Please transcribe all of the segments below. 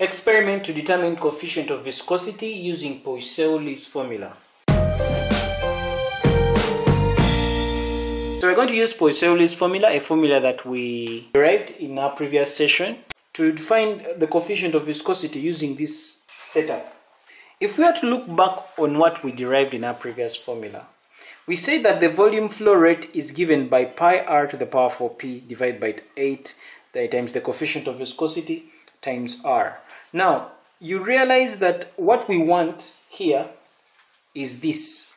Experiment to determine coefficient of viscosity using Poiseuille's formula. So we're going to use Poiseuille's formula, a formula that we derived in our previous session, to find the coefficient of viscosity using this setup. If we are to look back on what we derived in our previous formula, we say that the volume flow rate is given by pi r to the power 4p divided by 8 times the coefficient of viscosity times r. Now, you realize that what we want here is this.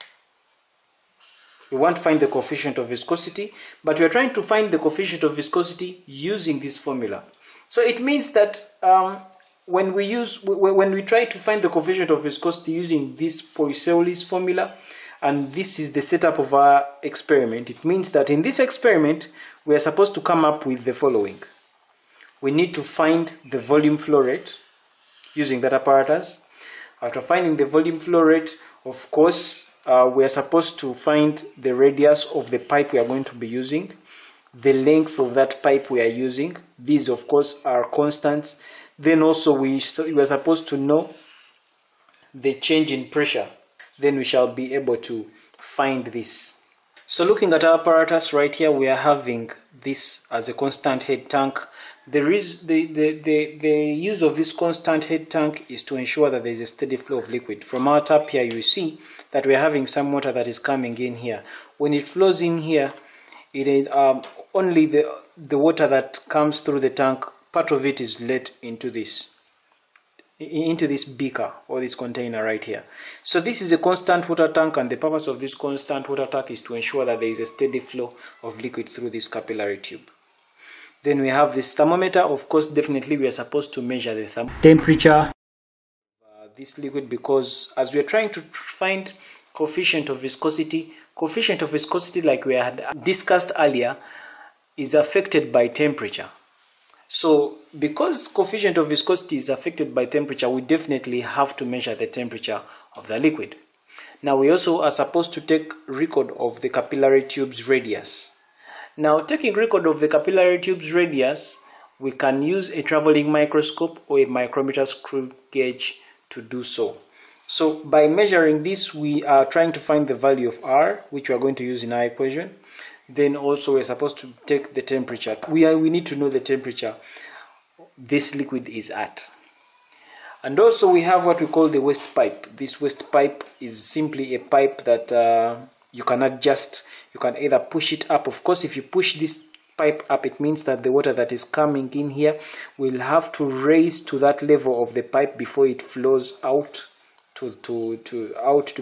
We want to find the coefficient of viscosity, but we are trying to find the coefficient of viscosity using this formula. So it means that when we try to find the coefficient of viscosity using this Poiseuille's formula, and this is the setup of our experiment, it means that in this experiment we are supposed to come up with the following. We need to find the volume flow rate using that apparatus. After finding the volume flow rate, of course, we are supposed to find the radius of the pipe we are going to be using, the length of that pipe we are using. These, of course, are constants. Then also we are supposed to know the change in pressure. Then we shall be able to find this. So looking at our apparatus right here, we are having this as a constant head tank. The use of this constant head tank is to ensure that there is a steady flow of liquid. From our tap here, you see that we are having some water that is coming in here. When it flows in here, it is only the water that comes through the tank, part of it is let into this beaker or this container right here. So this is a constant water tank, and the purpose of this constant water tank is to ensure that there is a steady flow of liquid through this capillary tube. Then we have this thermometer. Of course, definitely we are supposed to measure the temperature of this liquid, because as we are trying to find coefficient of viscosity, like we had discussed earlier, is affected by temperature. So because coefficient of viscosity is affected by temperature, we definitely have to measure the temperature of the liquid. Now we also are supposed to take record of the capillary tube's radius. Now, taking record of the capillary tube's radius, we can use a traveling microscope or a micrometer screw gauge to do so. So by measuring this, we are trying to find the value of R, which we are going to use in our equation. Then also we are supposed to take the temperature. We need to know the temperature this liquid is at. And also we have what we call the waste pipe. This waste pipe is simply a pipe that you can adjust. You can either push it up. Of course, if you push this pipe up, it means that the water that is coming in here will have to raise to that level of the pipe before it flows out to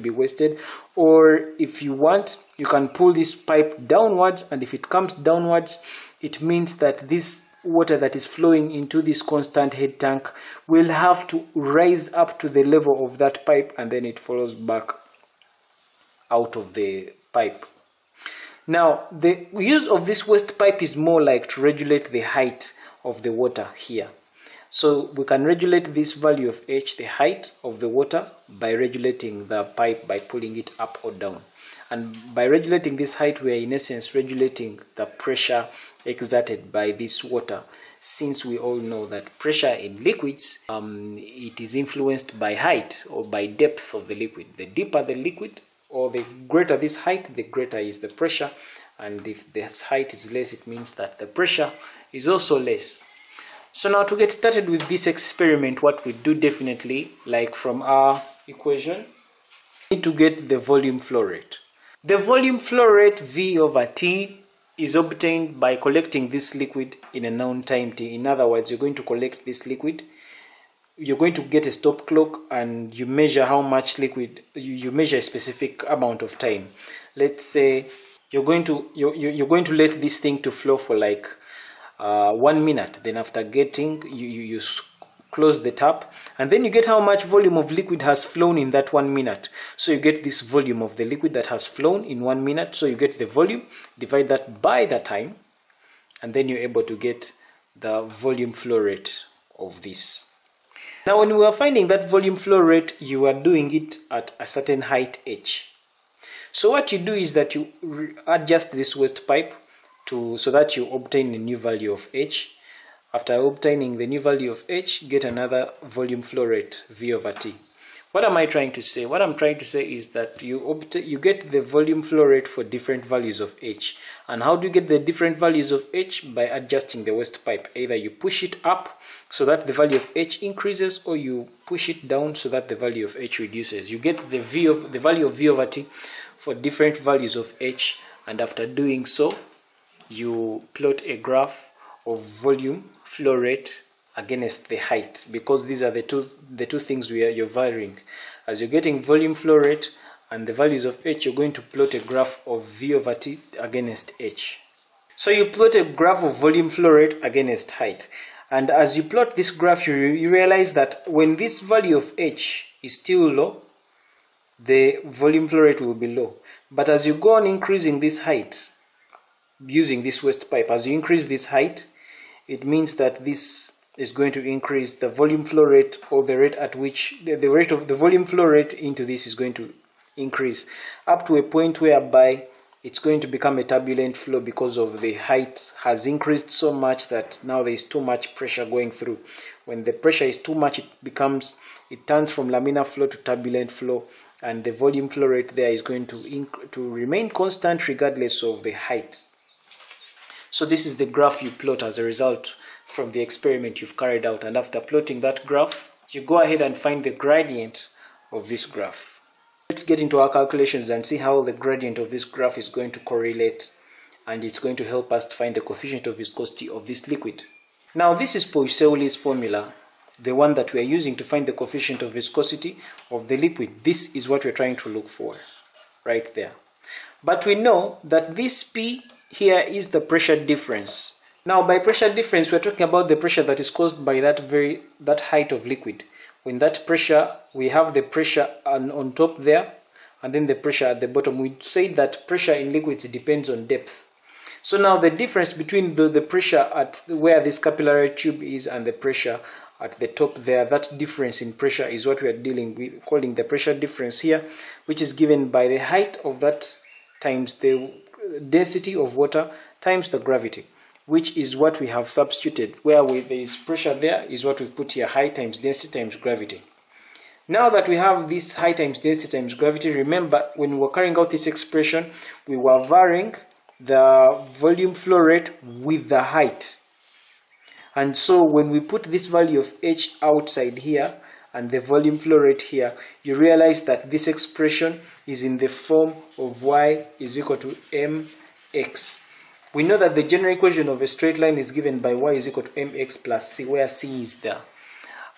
be wasted. Or if you want, you can pull this pipe downwards, and if it comes downwards, it means that this water that is flowing into this constant head tank will have to rise up to the level of that pipe, and then it follows back out of the pipe. Now, the use of this waste pipe is more like to regulate the height of the water here. So we can regulate this value of H, the height of the water, by regulating the pipe by pulling it up or down. And by regulating this height, we are in essence regulating the pressure exerted by this water, since we all know that pressure in liquids, it is influenced by height or by depth of the liquid. The deeper the liquid, or the greater this height, the greater is the pressure, and if this height is less, it means that the pressure is also less. So now, to get started with this experiment, what we do definitely, like from our equation, we need to get the volume flow rate. The volume flow rate V over T is obtained by collecting this liquid in a known time T. In other words, you're going to collect this liquid, you're going to get a stop clock, and you measure how much liquid, you measure a specific amount of time. Let's say you're going to let this thing to flow for like 1 minute. Then after getting, you close the tap, and then you get how much volume of liquid has flown in that 1 minute. So you get this volume of the liquid that has flown in 1 minute. So you get the volume, divide that by the time, and then you're able to get the volume flow rate of this. Now, when we are finding that volume flow rate, you are doing it at a certain height H. So what you do is that you adjust this waste pipe so that you obtain a new value of H. After obtaining the new value of H, get another volume flow rate V over T. What am I trying to say? What I'm trying to say is that you get the volume flow rate for different values of H. And how do you get the different values of H? By adjusting the waste pipe. Either you push it up so that the value of H increases, or you push it down so that the value of H reduces. You get the value of V over T for different values of H, and after doing so, you plot a graph of volume flow rate against the height, because these are the two things you're varying. As you're getting volume flow rate and the values of H, you're going to plot a graph of V over T against H. So you plot a graph of volume flow rate against height, and as you plot this graph, you realize that when this value of H is still low, the volume flow rate will be low. But as you go on increasing this height using this waste pipe, as you increase this height, it means that this is going to increase the volume flow rate, or the rate at which the rate of the volume flow rate into this is going to increase up to a point whereby it's going to become a turbulent flow, because of the height has increased so much that now there is too much pressure going through. When the pressure is too much, it turns from laminar flow to turbulent flow, and the volume flow rate there is going to remain constant regardless of the height. So this is the graph you plot as a result from the experiment you've carried out, and after plotting that graph, you go ahead and find the gradient of this graph. Let's get into our calculations and see how the gradient of this graph is going to correlate, and it's going to help us to find the coefficient of viscosity of this liquid. Now this is Poiseuille's formula, the one that we are using to find the coefficient of viscosity of the liquid. This is what we're trying to look for right there. But we know that this P here is the pressure difference. Now by pressure difference, we're talking about the pressure that is caused by that height of liquid. When that pressure, we have the pressure on top there, and then the pressure at the bottom. We say that pressure in liquids depends on depth. So now the difference between the pressure at where this capillary tube is and the pressure at the top there, that difference in pressure is what we are dealing with, calling the pressure difference here, which is given by the height of that times the density of water times the gravity, which is what we have substituted. Where there is pressure, there is what we've put here, height times density times gravity. Now that we have this height times density times gravity, remember when we were carrying out this expression, we were varying the volume flow rate with the height. And so when we put this value of H outside here and the volume flow rate here, you realize that this expression is in the form of y is equal to mx. We know that the general equation of a straight line is given by y is equal to mx plus c, where c is the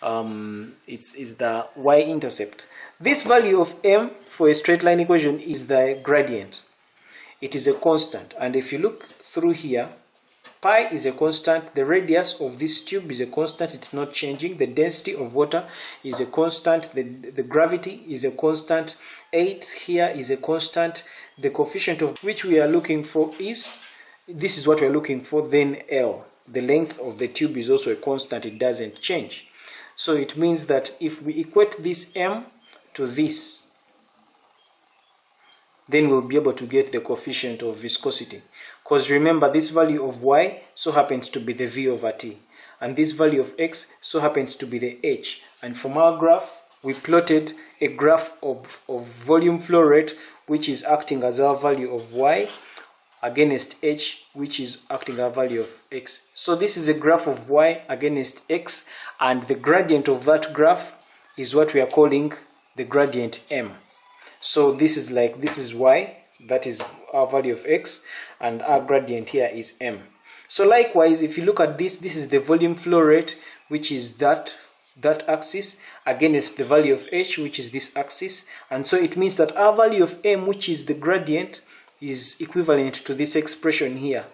the y-intercept. This value of m for a straight line equation is the gradient. It is a constant, and if you look through here, pi is a constant, the radius of this tube is a constant, it's not changing, the density of water is a constant, the gravity is a constant, 8 here is a constant, the coefficient of which we are looking for is, this is what we are looking for, then L. The length of the tube is also a constant, it doesn't change. So it means that if we equate this m to this, then we'll be able to get the coefficient of viscosity. Because remember, this value of y so happens to be the V over T, and this value of x so happens to be the H. And from our graph, we plotted a graph of volume flow rate, which is acting as our value of y against H, which is acting our value of x. So this is a graph of y against x, and the gradient of that graph is what we are calling the gradient m. So this is y, that is our value of x, and our gradient here is m. So likewise, if you look at this is the volume flow rate, which is that axis against the value of h, which is this axis. And so it means that our value of m, which is the gradient, is equivalent to this expression here,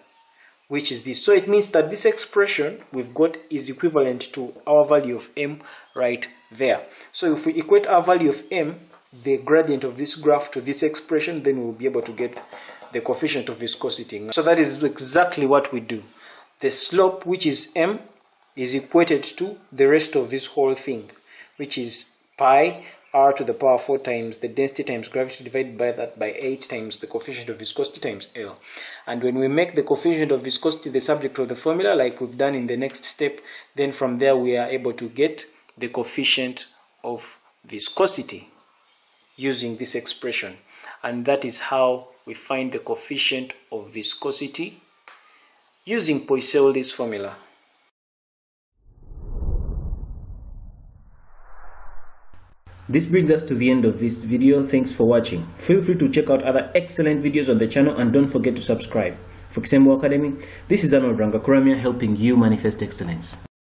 which is this. So it means that this expression we've got is equivalent to our value of m right there. So if we equate our value of m, the gradient of this graph, to this expression, then we'll be able to get the coefficient of viscosity. So that is exactly what we do. The slope, which is m, is equated to the rest of this whole thing, which is pi r to the power 4 times the density times gravity divided by that by 8 times the coefficient of viscosity times L. And when we make the coefficient of viscosity the subject of the formula, like we've done in the next step, then from there we are able to get the coefficient of viscosity using this expression. And that is how we find the coefficient of viscosity using Poiseuille's formula. This brings us to the end of this video. Thanks for watching. Feel free to check out other excellent videos on the channel and don't forget to subscribe. For Kisembo Academy, this is Arnold Rangakuramia helping you manifest excellence.